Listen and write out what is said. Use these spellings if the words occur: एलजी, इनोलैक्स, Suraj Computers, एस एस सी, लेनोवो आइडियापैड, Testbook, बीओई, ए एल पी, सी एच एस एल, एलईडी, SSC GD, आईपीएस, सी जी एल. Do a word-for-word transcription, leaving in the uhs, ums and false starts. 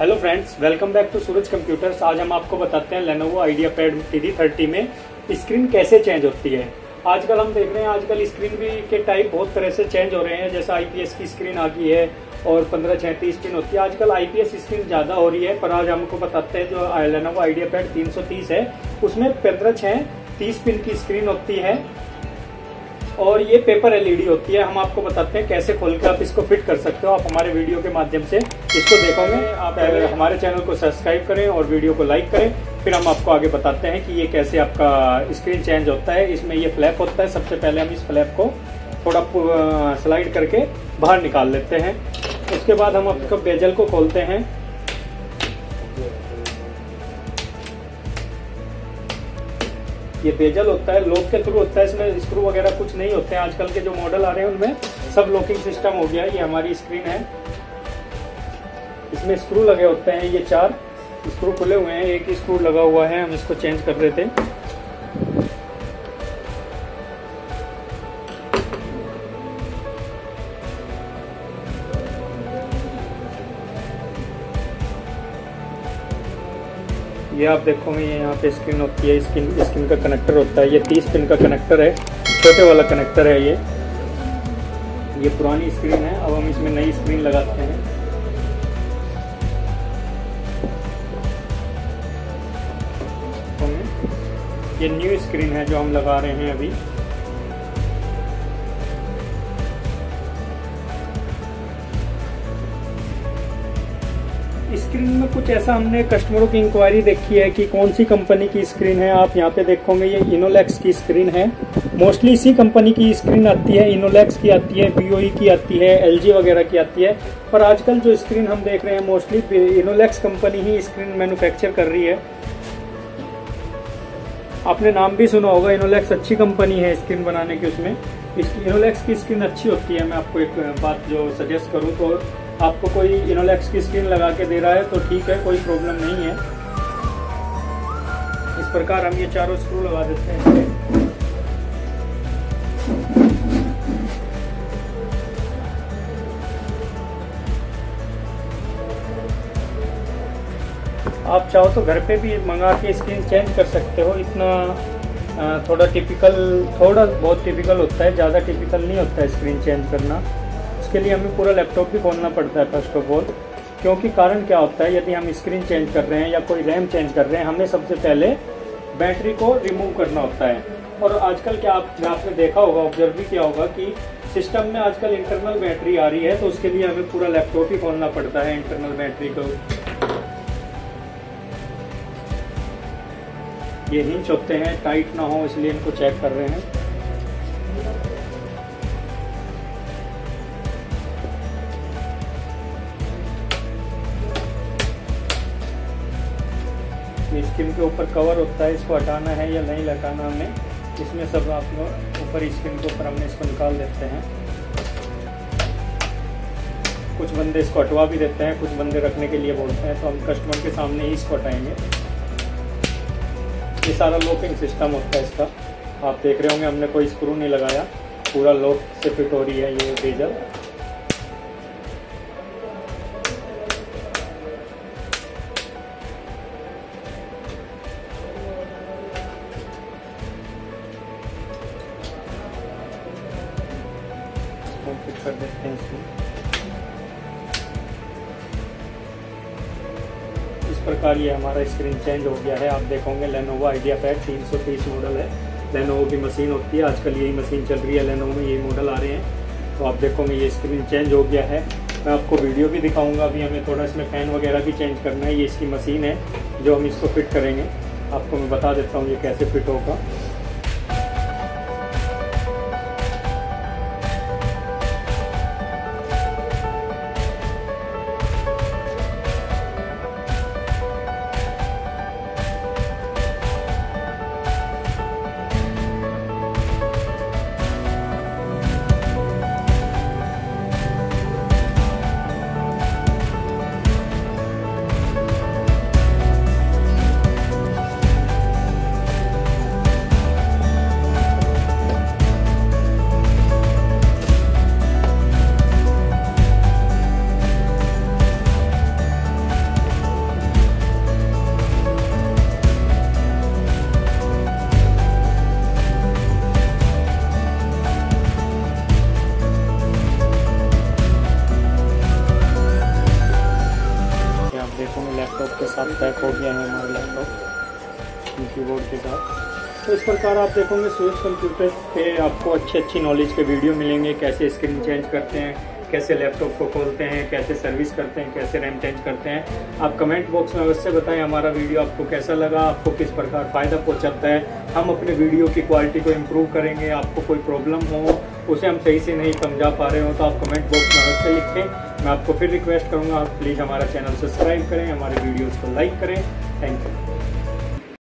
Hello friends, welcome back to Suraj computers. आज हम आपको बताते हैं लेनोवो आइडियापैड थ्री थर्टी में स्क्रीन कैसे चेंज होती है। आजकल हम देख रहे हैं, आजकल स्क्रीन भी के टाइप बहुत तरह से चेंज हो रहे हैं। जैसे आईपीएस की स्क्रीन आ गई है और पंद्रह छत्तीस स्क्रीन होती है। आजकल आईपीएस स्क्रीन ज़्यादा हो रही है, पर आज हमको बताते हैं जो लेनोवो आइडियापैड तीन सौ तीस है उसमें पंद्रह छः तीस पिन की स्क्रीन होती है और ये पेपर एलईडी होती है। हम आपको बताते हैं कैसे खोलकर आप इसको फिट कर सकते हो। आप हमारे वीडियो के माध्यम से इसको देखोगे। आप हमारे चैनल को सब्सक्राइब करें और वीडियो को लाइक करें। फिर हम आपको आगे बताते हैं कि ये कैसे आपका स्क्रीन चेंज होता है। इसमें ये फ्लैप होता है। सबसे पहले हम इस फ्लैप को थोड़ा स्लाइड करके बाहर निकाल लेते हैं। उसके बाद हम आपको बेजल को खोलते हैं। ये बेजल होता है, लॉक के थ्रू होता है, इसमें स्क्रू वगैरह कुछ नहीं होते हैं। आजकल के जो मॉडल आ रहे हैं उनमें सब लॉकिंग सिस्टम हो गया है। ये हमारी स्क्रीन है, इसमें स्क्रू लगे होते हैं। ये चार स्क्रू खुले हुए हैं, एक स्क्रू लगा हुआ है। हम इसको चेंज कर रहे थे। ये आप देखोगे, ये यहाँ पे स्क्रीन होती है। स्क्रीन स्क्रीन का कनेक्टर होता है। ये तीस पिन का कनेक्टर है, छोटे वाला कनेक्टर है। ये ये पुरानी स्क्रीन है, अब हम इसमें नई स्क्रीन लगाते हैं। ये न्यू स्क्रीन है जो हम लगा रहे हैं अभी। स्क्रीन में कुछ ऐसा हमने कस्टमरों की इंक्वायरी देखी है कि कौन सी कंपनी की स्क्रीन है। आप यहाँ पे देखोगे, ये इनोलैक्स की स्क्रीन है। मोस्टली इसी कंपनी की स्क्रीन आती है। इनोलैक्स की आती है, बीओई की आती है, एलजी वगैरह की आती है। पर आजकल जो स्क्रीन हम देख रहे हैं मोस्टली इनोलैक्स कंपनी ही स्क्रीन मैन्युफैक्चर कर रही है। आपने नाम भी सुना होगा, इनोलैक्स अच्छी कंपनी है स्क्रीन बनाने की। उसमें इनोलैक्स की स्क्रीन अच्छी होती है। मैं आपको एक बात जो सजेस्ट करूँ, तो आपको कोई इनोलैक्स की स्क्रीन लगा के दे रहा है तो ठीक है, कोई प्रॉब्लम नहीं है। इस प्रकार हम ये चारों स्क्रू लगा देते हैं। आप चाहो तो घर पे भी मंगा के स्क्रीन चेंज कर सकते हो। इतना थोड़ा टिपिकल, थोड़ा बहुत टिपिकल होता है, ज़्यादा टिपिकल नहीं होता है स्क्रीन चेंज करना। इसके लिए हमें पूरा लैपटॉप भी खोलना पड़ता है फर्स्ट ऑफ ऑल, क्योंकि कारण क्या होता है, यदि हम स्क्रीन चेंज कर रहे हैं या कोई रैम चेंज कर रहे हैं, हमें सबसे पहले बैटरी को रिमूव करना होता है। और आजकल क्या आप आपने देखा होगा, ऑब्जर्व भी किया होगा कि सिस्टम में आजकल इंटरनल बैटरी आ रही है, तो उसके लिए हमें पूरा लैपटॉप ही खोलना पड़ता है इंटरनल बैटरी को। ये हिंच होते हैं, टाइट ना हो इसलिए इनको चेक कर रहे हैं। स्क्रीन के ऊपर कवर होता है, इसको हटाना है या नहीं हटाना हमें, इसमें सब आप लोग ऊपर स्क्रीन के ऊपर हमने इसको निकाल देते हैं। कुछ बंदे इसको हटवा भी देते हैं, कुछ बंदे रखने के लिए बोलते हैं, तो हम कस्टमर के सामने ही इसको हटाएंगे। ये सारा लॉकिंग सिस्टम होता है इसका। आप देख रहे होंगे हमने कोई स्क्रू नहीं लगाया, पूरा लॉक से फिट हो रही है ये बेजल। फिट कर देते हैं इसको। इस प्रकार ये हमारा स्क्रीन चेंज हो गया है। आप देखोगे लेनोवो आइडियापैड तीन सौ तीस मॉडल है, लेनोवो की मशीन होती है। आजकल यही मशीन चल रही है, लेनोवो में यही मॉडल आ रहे हैं। तो आप देखोगे ये स्क्रीन चेंज हो गया है। मैं आपको वीडियो भी दिखाऊंगा। अभी हमें थोड़ा इसमें फैन वगैरह भी चेंज करना है। ये इसकी मशीन है जो हम इसको फिट करेंगे। आपको मैं बता देता हूँ ये कैसे फिट होगा। लैपटॉप के साथ पैक हो गया है हमारा लैपटॉप कीबोर्ड के साथ। तो इस प्रकार आप देखोगे सूरज कंप्यूटर्स पे आपको अच्छी अच्छी नॉलेज के वीडियो मिलेंगे, कैसे स्क्रीन चेंज करते हैं, कैसे लैपटॉप को खोलते हैं, कैसे सर्विस करते हैं, कैसे रैम चेंज करते हैं। आप कमेंट बॉक्स में अवश्य बताएं हमारा वीडियो आपको कैसा लगा, आपको किस प्रकार फ़ायदा पहुँचाता है। हम अपने वीडियो की क्वालिटी को इम्प्रूव करेंगे। आपको कोई प्रॉब्लम हो, उसे हम सही से नहीं समझा पा रहे हो, तो आप कमेंट बॉक्स में अवश्य लिखें। मैं आपको फिर रिक्वेस्ट करूँगा, आप प्लीज़ हमारा चैनल सब्सक्राइब करें, हमारे वीडियोज़ को लाइक करें। Thank you.